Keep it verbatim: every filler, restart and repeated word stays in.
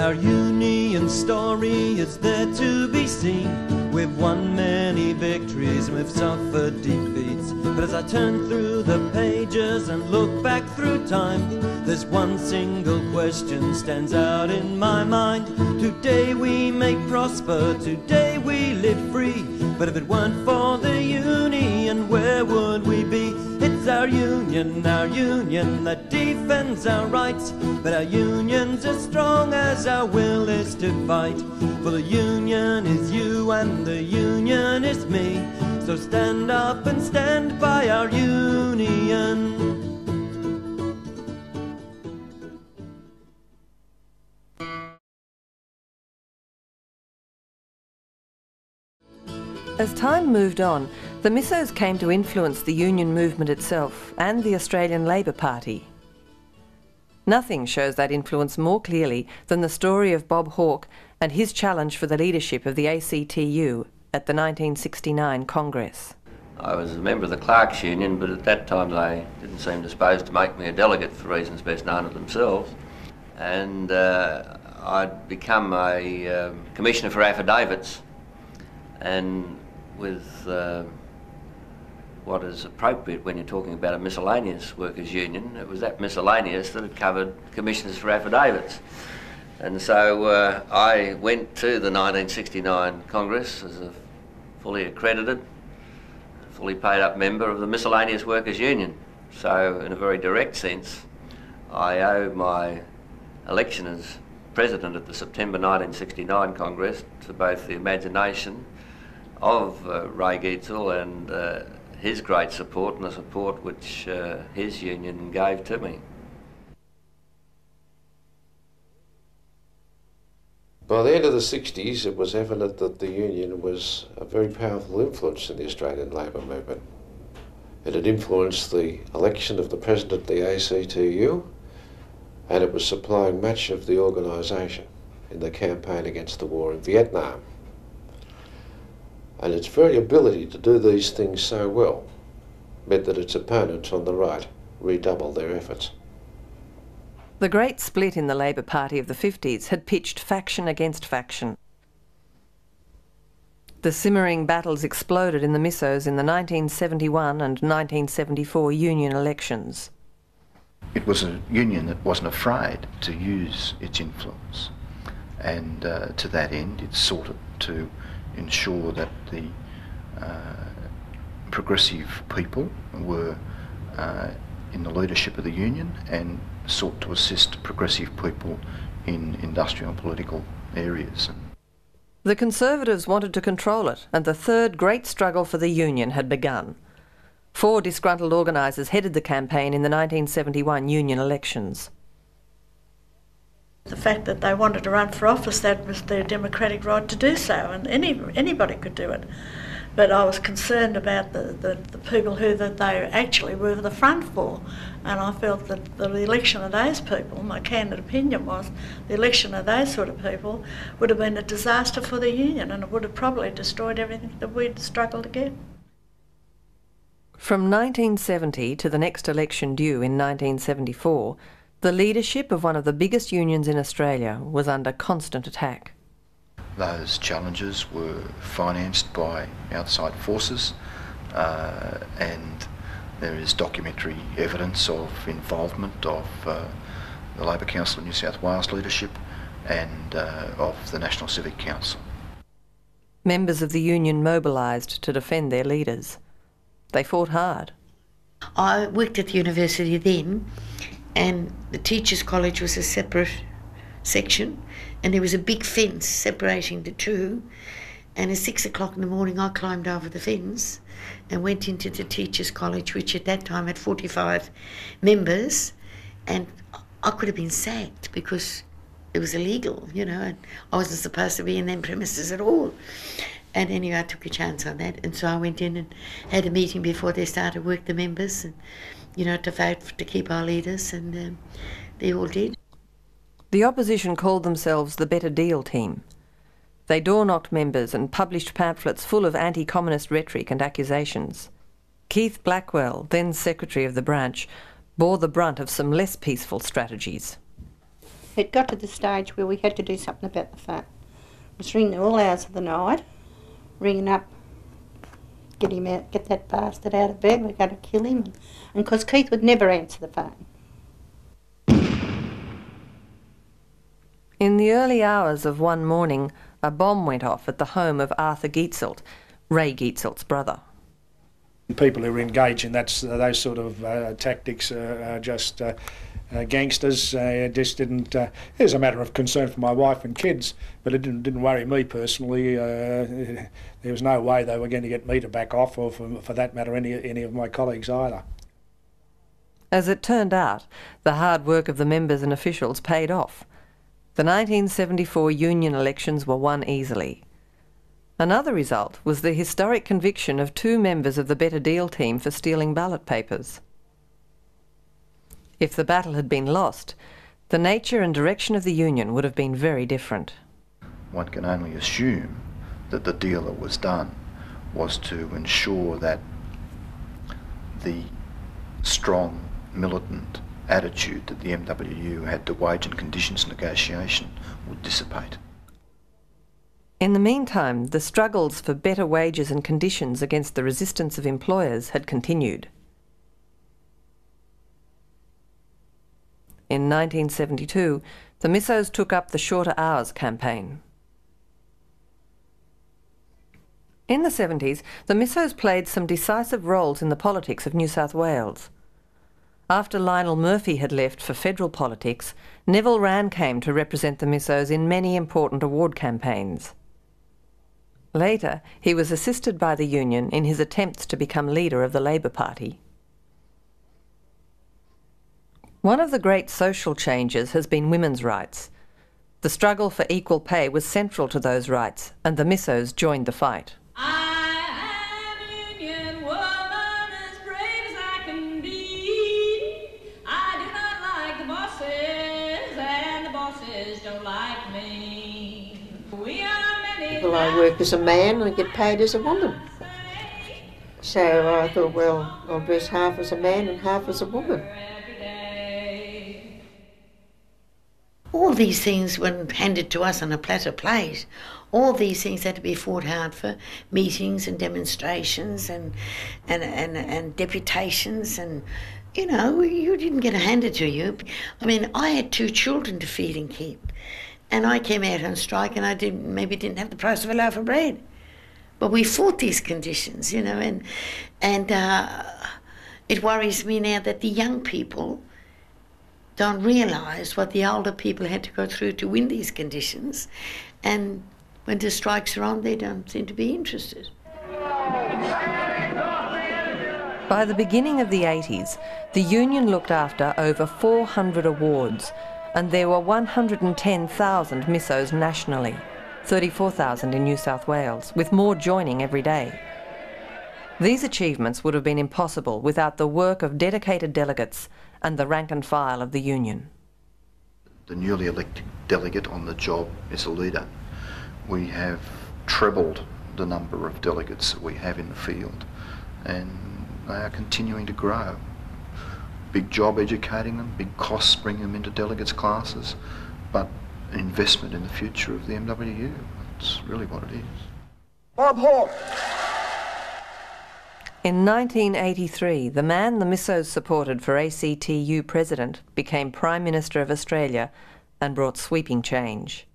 Our union story is there to be seen. We've won many victories and we've suffered defeats. But as I turn through the pages and look back through time, there's one single question stands out in my mind. Today we may prosper, today we live free. But if it weren't for the union, where would we be? It's our union, our union that defends our rights. But our union's as strong as our will is to fight. For the union is you and the union is me. So stand up and stand by our union. As time moved on, the Missos came to influence the union movement itself and the Australian Labor Party. Nothing shows that influence more clearly than the story of Bob Hawke and his challenge for the leadership of the A C T U at the nineteen sixty-nine Congress. I was a member of the Clerks Union, but at that time they didn't seem disposed to make me a delegate for reasons best known to themselves. And uh, I'd become a um, commissioner for affidavits, and with uh, what is appropriate when you're talking about a miscellaneous workers' union. It was that miscellaneous that had covered commissioners for affidavits. And so uh, I went to the nineteen sixty-nine Congress as a fully accredited, fully paid up member of the miscellaneous workers' union. So in a very direct sense, I owe my election as president at the September nineteen sixty-nine Congress to both the imagination of uh, Ray Gietzelt and uh, his great support and the support which uh, his union gave to me. By the end of the sixties, it was evident that the union was a very powerful influence in the Australian labour movement. It had influenced the election of the president of the A C T U, and it was supplying much of the organisation in the campaign against the war in Vietnam. And its very ability to do these things so well meant that its opponents on the right redoubled their efforts. The great split in the Labor Party of the fifties had pitched faction against faction. The simmering battles exploded in the Missos in the nineteen seventy-one and nineteen seventy-four union elections. It was a union that wasn't afraid to use its influence, and uh, to that end it sought to ensure that the uh, progressive people were uh, in the leadership of the union and sought to assist progressive people in industrial and political areas. The Conservatives wanted to control it, and the third great struggle for the union had begun. Four disgruntled organisers headed the campaign in the nineteen seventy-one union elections. The fact that they wanted to run for office, that was their democratic right to do so, and any anybody could do it. But I was concerned about the, the, the people who that they actually were the front for, and I felt that the election of those people, my candid opinion was, the election of those sort of people would have been a disaster for the union, and it would have probably destroyed everything that we'd struggled to get. From nineteen seventy to the next election due in nineteen seventy-four, the leadership of one of the biggest unions in Australia was under constant attack. Those challenges were financed by outside forces, uh, and there is documentary evidence of involvement of uh, the Labor Council of New South Wales leadership and uh, of the National Civic Council. Members of the union mobilised to defend their leaders. They fought hard. I worked at the university then, and the teachers' college was a separate section, and there was a big fence separating the two, and at six o'clock in the morning I climbed over the fence and went into the teachers' college, which at that time had forty-five members, and I could have been sacked because it was illegal, you know, and I wasn't supposed to be in them premises at all. And anyway, I took a chance on that, and so I went in and had a meeting before they started work, the members, and you know, to vote to keep our leaders, and um, they all did. The opposition called themselves the Better Deal Team. They door-knocked members and published pamphlets full of anti-communist rhetoric and accusations. Keith Blackwell, then secretary of the branch, bore the brunt of some less peaceful strategies. it got to the stage where we had to do something about the phone. I was ringing all hours of the night, ringing up, get him out, get that bastard out of bed, we're going to kill him. And because Keith would never answer the phone. In the early hours of one morning, a bomb went off at the home of Arthur Gietzelt, Ray Gietzelt's brother. People who engage in that, those sort of uh, tactics uh, are just uh, uh, gangsters. Uh, just didn't. Uh, it was a matter of concern for my wife and kids, but it didn't didn't worry me personally. Uh, there was no way they were going to get me to back off, or for, for that matter, any any of my colleagues either. As it turned out, the hard work of the members and officials paid off. The nineteen seventy-four union elections were won easily. Another result was the historic conviction of two members of the Better Deal Team for stealing ballot papers. If the battle had been lost, the nature and direction of the union would have been very different. One can only assume that the deal that was done was to ensure that the strong, militant attitude that the M W U had to wage and conditions negotiation would dissipate. In the meantime, the struggles for better wages and conditions against the resistance of employers had continued. In nineteen seventy-two, the Missos took up the Shorter Hours campaign. In the seventies, the Missos played some decisive roles in the politics of New South Wales. After Lionel Murphy had left for federal politics, Neville Wran came to represent the Missos in many important award campaigns. Later, he was assisted by the union in his attempts to become leader of the Labor Party. One of the great social changes has been women's rights. The struggle for equal pay was central to those rights, and the Missos joined the fight. I am a union woman, as brave as I can be. I do not like the bosses, and the bosses don't like me. We are Well, I work as a man, I get paid as a woman. So I thought, well, I'll dress half as a man and half as a woman. All these things weren't handed to us on a platter plate. All these things had to be fought hard for, meetings and demonstrations and, and, and, and deputations and, you know, you didn't get it handed to you. I mean, I had two children to feed and keep. And I came out on strike and I didn't, maybe didn't have the price of a loaf of bread. But we fought these conditions, you know, and, and uh, it worries me now that the young people don't realise what the older people had to go through to win these conditions. And when the strikes are on, they don't seem to be interested. By the beginning of the eighties, the union looked after over four hundred awards, and there were one hundred and ten thousand Missos nationally, thirty-four thousand in New South Wales, with more joining every day. These achievements would have been impossible without the work of dedicated delegates and the rank and file of the union. The newly elected delegate on the job is a leader. We have trebled the number of delegates that we have in the field, and they are continuing to grow. Big job educating them, big costs bringing them into delegates' classes, but an investment in the future of the M W U. That's really what it is. Bob Hawke! In nineteen eighty-three, the man the Missos supported for A C T U president became Prime Minister of Australia and brought sweeping change.